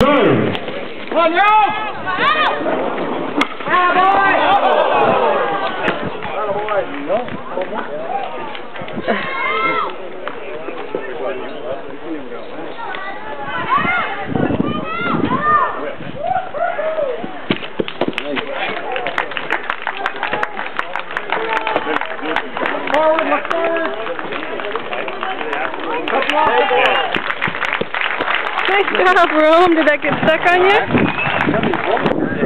Come on, nice job, Rome. Did that get stuck on you?